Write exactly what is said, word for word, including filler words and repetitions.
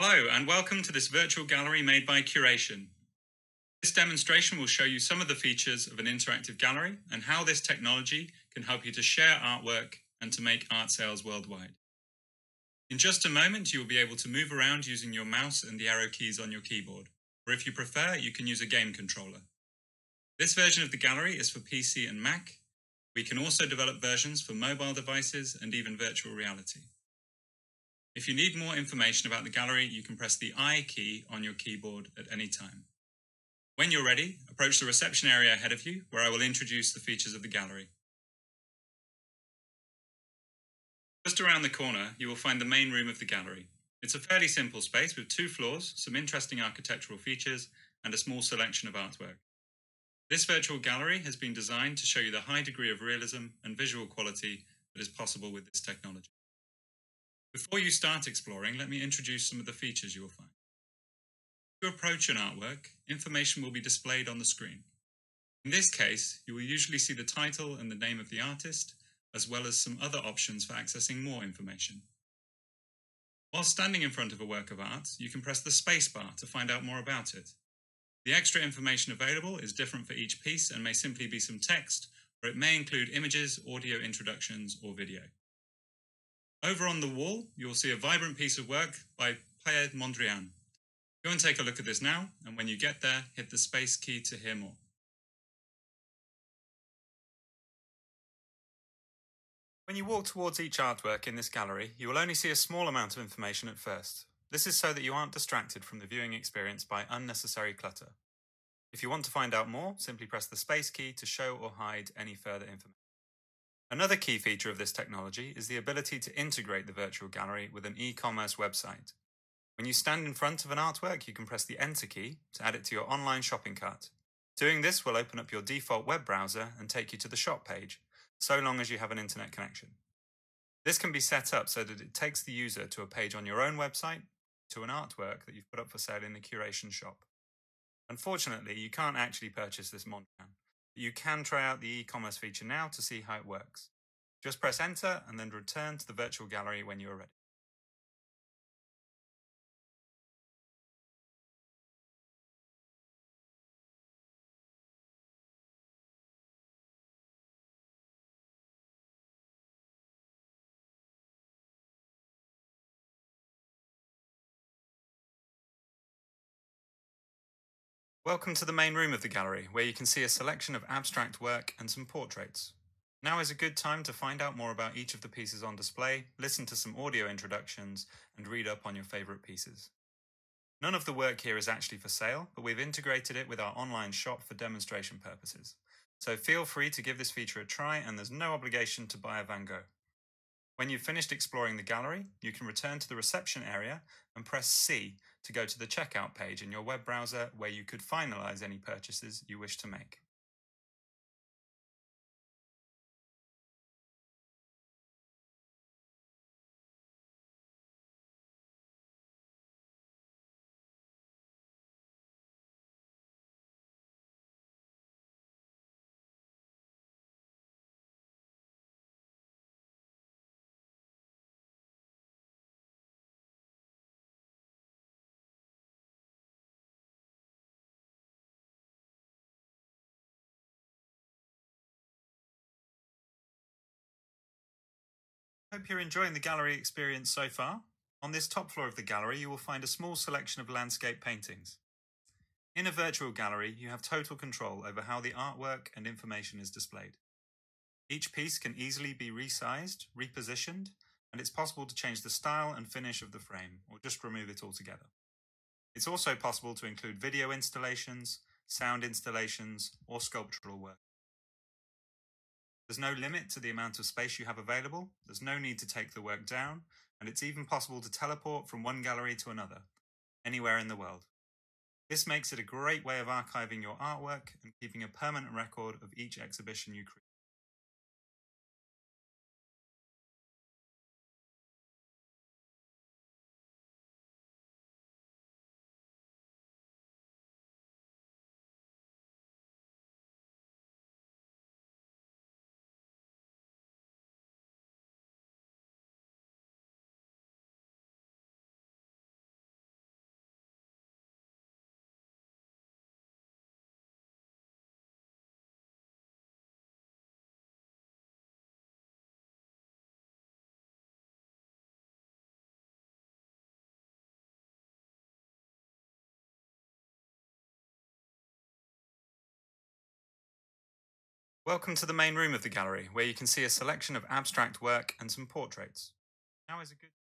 Hello and welcome to this virtual gallery made by Curation. This demonstration will show you some of the features of an interactive gallery and how this technology can help you to share artwork and to make art sales worldwide. In just a moment, you will be able to move around using your mouse and the arrow keys on your keyboard, or if you prefer, you can use a game controller. This version of the gallery is for P C and Mac. We can also develop versions for mobile devices and even virtual reality. If you need more information about the gallery, you can press the I key on your keyboard at any time. When you're ready, approach the reception area ahead of you, where I will introduce the features of the gallery. Just around the corner, you will find the main room of the gallery. It's a fairly simple space with two floors, some interesting architectural features, and a small selection of artwork. This virtual gallery has been designed to show you the high degree of realism and visual quality that is possible with this technology. Before you start exploring, let me introduce some of the features you will find. To approach an artwork, information will be displayed on the screen. In this case, you will usually see the title and the name of the artist, as well as some other options for accessing more information. While standing in front of a work of art, you can press the spacebar to find out more about it. The extra information available is different for each piece and may simply be some text, or it may include images, audio introductions, or video. Over on the wall, you'll see a vibrant piece of work by Piet Mondrian. Go and take a look at this now, and when you get there, hit the space key to hear more. When you walk towards each artwork in this gallery, you will only see a small amount of information at first. This is so that you aren't distracted from the viewing experience by unnecessary clutter. If you want to find out more, simply press the space key to show or hide any further information. Another key feature of this technology is the ability to integrate the virtual gallery with an e-commerce website. When you stand in front of an artwork, you can press the Enter key to add it to your online shopping cart. Doing this will open up your default web browser and take you to the shop page, so long as you have an internet connection. This can be set up so that it takes the user to a page on your own website, to an artwork that you've put up for sale in the Curation shop. Unfortunately, you can't actually purchase this Mondrian. You can try out the e-commerce feature now to see how it works. Just press Enter and then return to the virtual gallery when you are ready. Welcome to the main room of the gallery, where you can see a selection of abstract work and some portraits. Now is a good time to find out more about each of the pieces on display, listen to some audio introductions, and read up on your favourite pieces. None of the work here is actually for sale, but we've integrated it with our online shop for demonstration purposes. So feel free to give this feature a try, and there's no obligation to buy a Van Gogh. When you've finished exploring the gallery, you can return to the reception area and press C to go to the checkout page in your web browser, where you could finalize any purchases you wish to make. Hope you're enjoying the gallery experience so far. On this top floor of the gallery, you will find a small selection of landscape paintings. In a virtual gallery, you have total control over how the artwork and information is displayed. Each piece can easily be resized, repositioned, and it's possible to change the style and finish of the frame, or just remove it altogether. It's also possible to include video installations, sound installations, or sculptural work. There's no limit to the amount of space you have available, there's no need to take the work down, and it's even possible to teleport from one gallery to another, anywhere in the world. This makes it a great way of archiving your artwork and keeping a permanent record of each exhibition you create. Welcome to the main room of the gallery, where you can see a selection of abstract work and some portraits. Now is a good